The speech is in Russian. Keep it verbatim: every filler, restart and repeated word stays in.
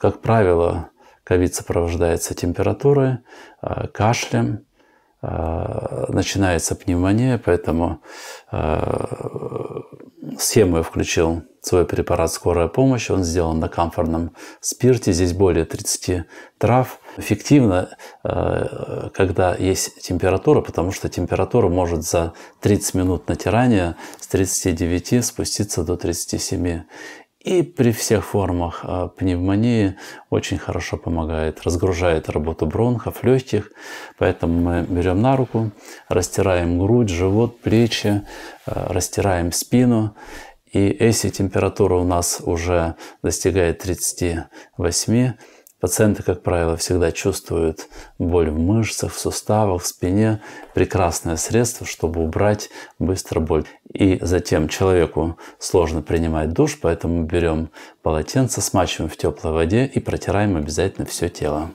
Как правило, ковид сопровождается температурой, кашлем, начинается пневмония, поэтому схему я включил свой препарат «Скорая помощь». Он сделан на камфорном спирте, здесь более тридцати трав. Эффективно, когда есть температура, потому что температура может за тридцать минут натирания с тридцати девяти спуститься до тридцати семи. И при всех формах пневмонии очень хорошо помогает, разгружает работу бронхов, легких. Поэтому мы берем на руку, растираем грудь, живот, плечи, растираем спину. И если температура у нас уже достигает тридцати восьми, пациенты, как правило, всегда чувствуют боль в мышцах, в суставах, в спине. Прекрасное средство, чтобы убрать быстро боль. И затем человеку сложно принимать душ, поэтому берем полотенце, смачиваем в теплой воде и протираем обязательно все тело.